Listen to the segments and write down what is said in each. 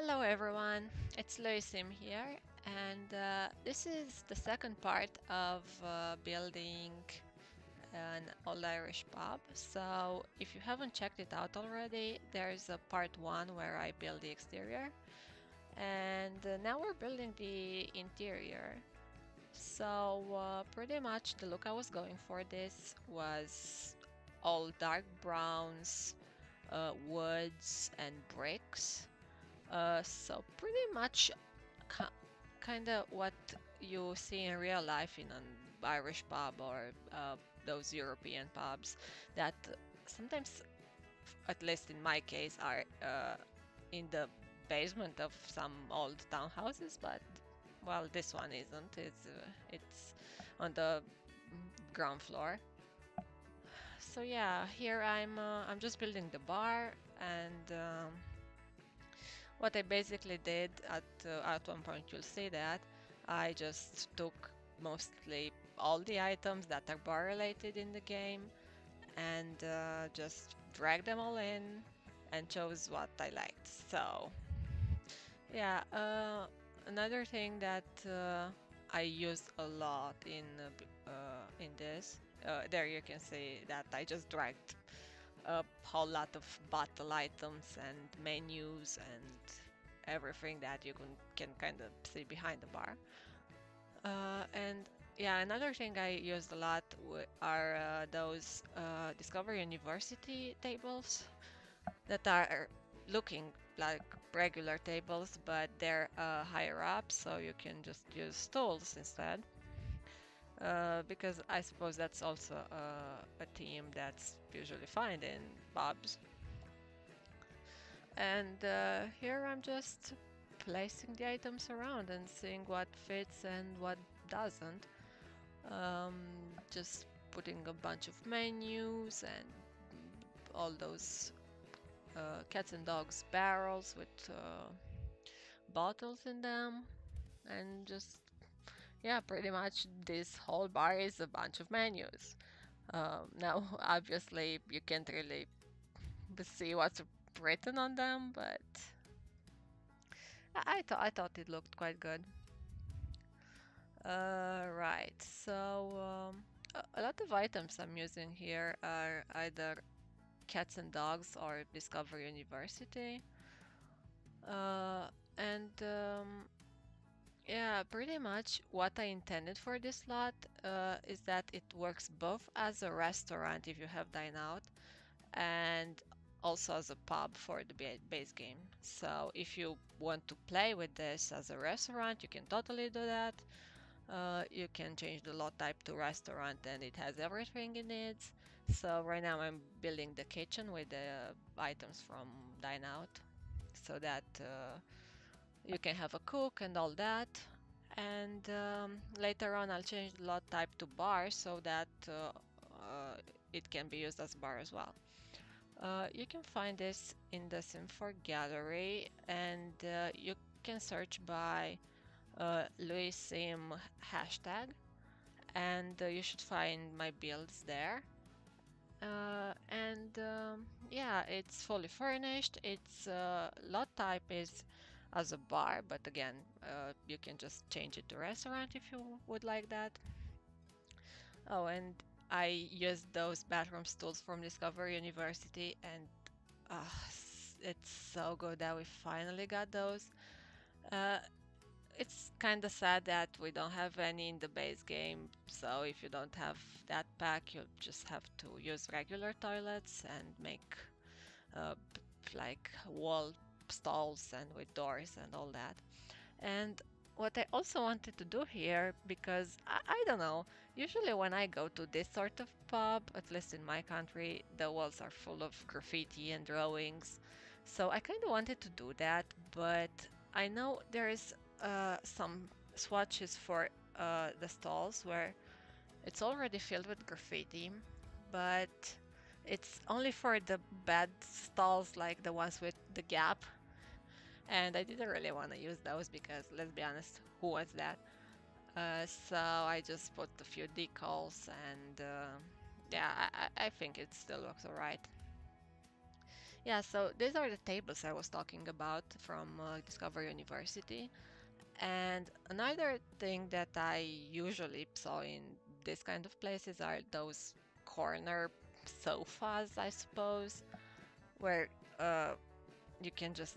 Hello everyone, it's Louisim here, and this is the second part of building an old Irish pub. So if you haven't checked it out already, there's a part one where I build the exterior, and now we're building the interior. So pretty much the look I was going for this was all dark browns, woods and bricks. So pretty much kind of what you see in real life in an Irish pub or those European pubs that sometimes, at least in my case, are in the basement of some old townhouses, but well, this one isn't. It's on the ground floor. So yeah, here I'm just building the bar, and what I basically did at one point, you'll see that I just took mostly all the items that are bar related in the game and just dragged them all in and chose what I liked. So yeah, another thing that I used a lot in this, there you can see that I just dragged a whole lot of bottle items and menus and everything that you can kind of see behind the bar. And yeah, another thing I used a lot are those Discovery University tables that are looking like regular tables, but they're higher up, so you can just use stools instead. Because I suppose that's also a theme that's usually found in pubs. And here I'm just placing the items around and seeing what fits and what doesn't. Just putting a bunch of menus and all those Cats and Dogs barrels with bottles in them, and just yeah, pretty much this whole bar is a bunch of menus. Now obviously you can't really see what's written on them, but I thought it looked quite good. Right, so a lot of items I'm using here are either Cats and Dogs or Discovery University, and yeah, pretty much what I intended for this lot is that it works both as a restaurant if you have Dine-Out and also as a pub for the base game. So if you want to play with this as a restaurant, you can totally do that. You can change the lot type to restaurant and it has everything it needs. So right now I'm building the kitchen with the items from Dine-Out so that you can have a cook and all that, and later on I'll change the lot type to bar so that it can be used as bar as well. You can find this in the Sims 4 gallery, and you can search by Louisim hashtag, and you should find my builds there. And yeah, it's fully furnished. Its lot type is as a bar, but again, you can just change it to restaurant if you would like that. Oh, and I used those bathroom stools from Discovery University, and it's so good that we finally got those. It's kind of sad that we don't have any in the base game, so if you don't have that pack, you'll just have to use regular toilets and make like wall stalls and with doors and all that. And what I also wanted to do here, because I don't know, usually when I go to this sort of pub, at least in my country, the walls are full of graffiti and drawings, so I kind of wanted to do that, but I know there is some swatches for the stalls where it's already filled with graffiti, but it's only for the bad stalls, like the ones with the gap, and I didn't really want to use those because, let's be honest, who wants that? So I just put a few decals, and yeah, I think it still looks alright. Yeah, so these are the tables I was talking about from Discovery University. And another thing that I usually saw in this kind of places are those corner sofas, I suppose, where you can just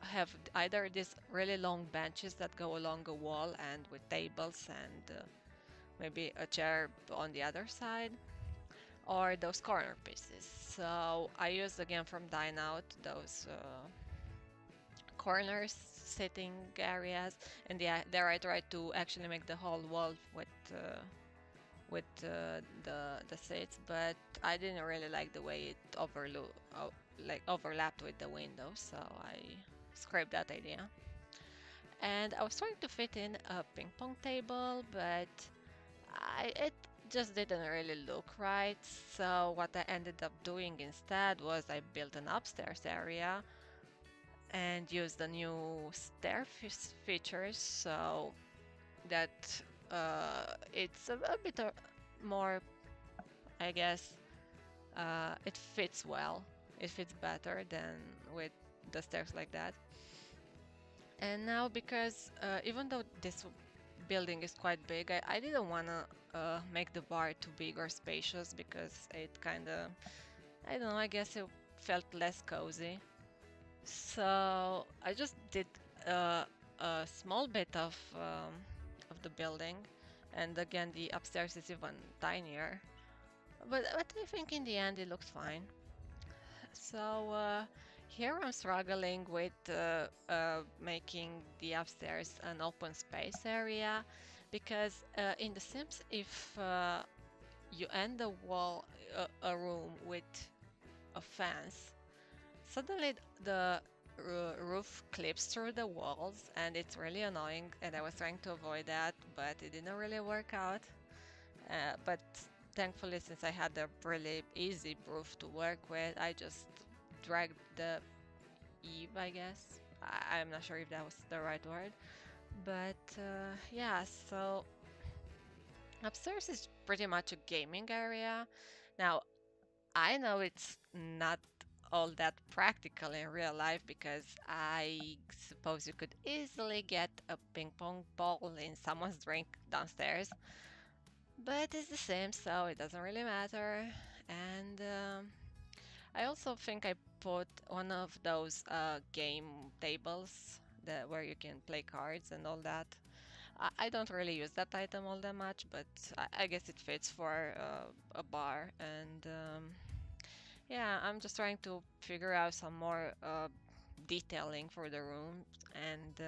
have either these really long benches that go along a wall and with tables and maybe a chair on the other side, or those corner pieces. So I use again from Dine-Out those corners, sitting areas, and yeah, there I try to actually make the whole wall with the seats, but I didn't really like the way it overlapped with the window, so I scrapped that idea. And I was trying to fit in a ping pong table, but it just didn't really look right. So what I ended up doing instead was I built an upstairs area and used the new stair features, so that it's a bit more, I guess, it fits well. It fits better than with the stairs like that. And now, because even though this building is quite big, I didn't want to make the bar too big or spacious, because it kind of, I don't know, I guess it felt less cozy. So I just did a small bit of the building, and again the upstairs is even tinier, but I think in the end it looks fine. So here I'm struggling with making the upstairs an open space area, because in The Sims, if you end a room with a fence, suddenly the roof clips through the walls, and it's really annoying, and I was trying to avoid that, but it didn't really work out. But thankfully, since I had a really easy roof to work with, I just dragged the eave, I guess. I'm not sure if that was the right word, but yeah, so upstairs is pretty much a gaming area. Now, I know it's not all that practical in real life, because I suppose you could easily get a ping pong ball in someone's drink downstairs, but it's The Sims, so it doesn't really matter. And I also think I put one of those game tables where you can play cards and all that. I don't really use that item all that much, but I guess it fits for a bar. And yeah, I'm just trying to figure out some more detailing for the room, and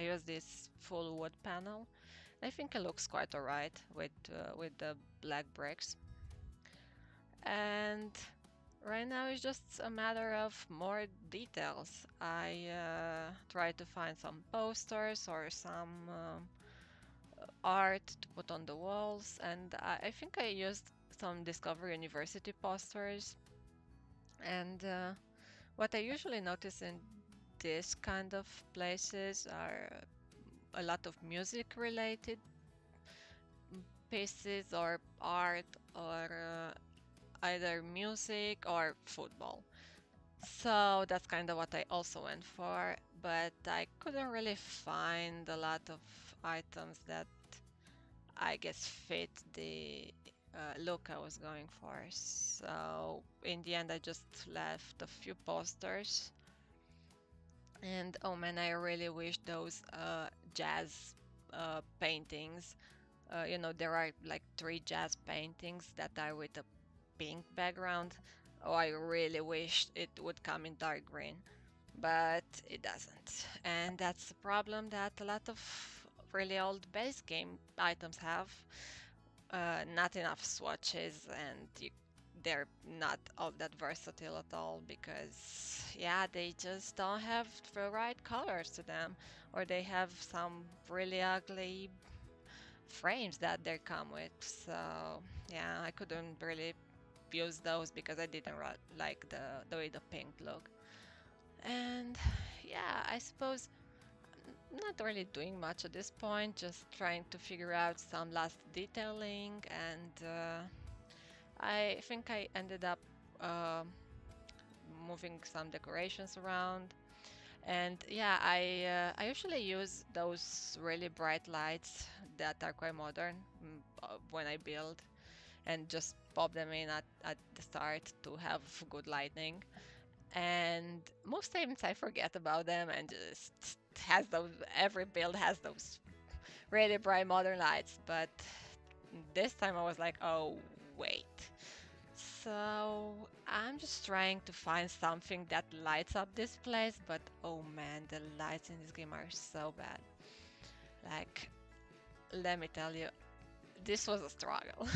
I use this full wood panel. I think it looks quite alright with the black bricks. And right now it's just a matter of more details. I try to find some posters or some art to put on the walls, and I think I used some Discovery University posters. And what I usually notice in this kind of places are a lot of music related pieces or art, or either music or football. So that's kind of what I also went for, but I couldn't really find a lot of items that I guess fit the look I was going for. So in the end I just left a few posters, and oh man, I really wish those jazz paintings, you know, there are like 3 jazz paintings that are with a pink background. Oh, I really wish it would come in dark green, but it doesn't, and that's a problem that a lot of really old base game items have. Not enough swatches, and they're not all that versatile at all, because yeah, they just don't have the right colors to them, or they have some really ugly frames that they come with. So yeah, I couldn't really use those because I didn't like the way the pink look. And yeah, I suppose not really doing much at this point, just trying to figure out some last detailing. And I think I ended up moving some decorations around. And yeah, I usually use those really bright lights that are quite modern when I build, and just pop them in at the start to have good lighting. And most times I forget about them and just has those, every build has those really bright modern lights, but this time I was like, oh wait. So I'm just trying to find something that lights up this place, but oh man, the lights in this game are so bad. Like, let me tell you, this was a struggle.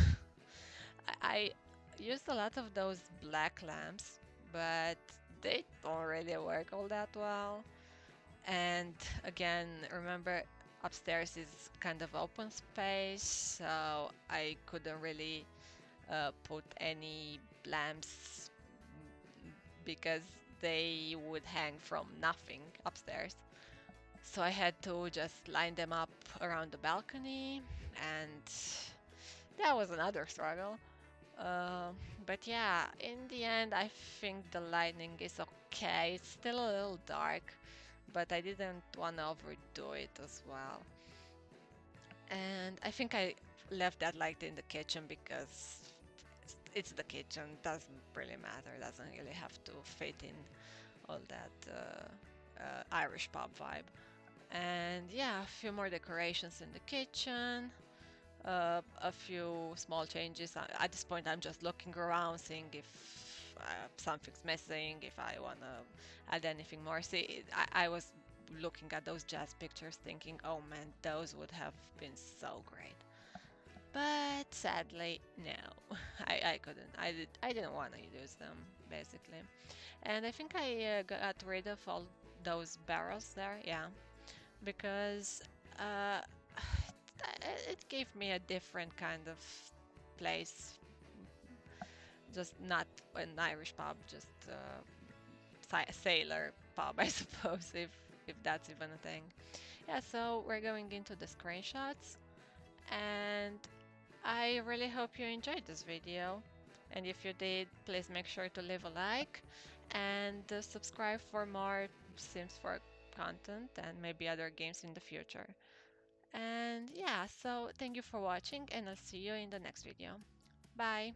I used a lot of those black lamps, but they don't really work all that well. And again, remember, upstairs is kind of open space, so I couldn't really put any lamps because they would hang from nothing upstairs. So I had to just line them up around the balcony, and that was another struggle. But yeah, in the end I think the lighting is okay. It's still a little dark, but I didn't want to overdo it as well. And I think I left that light in the kitchen because it's the kitchen, doesn't really matter, doesn't really have to fit in all that Irish pub vibe. And yeah, a few more decorations in the kitchen, a few small changes. At this point I'm just looking around, seeing if something's missing, if I want to add anything more. See, I was looking at those jazz pictures thinking, oh man, those would have been so great. But sadly, no, I couldn't. I didn't want to use them, basically. And I think I got rid of all those barrels there, yeah, because it gave me a different kind of place. Just not an Irish pub, just a sailor pub, I suppose, if that's even a thing. Yeah, so we're going into the screenshots, and I really hope you enjoyed this video, and if you did, please make sure to leave a like and subscribe for more Sims 4 content and maybe other games in the future. And yeah, so thank you for watching, and I'll see you in the next video. Bye!